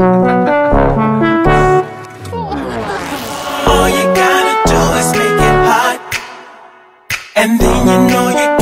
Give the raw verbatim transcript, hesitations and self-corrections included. All you gotta do is make it hot, and then you know you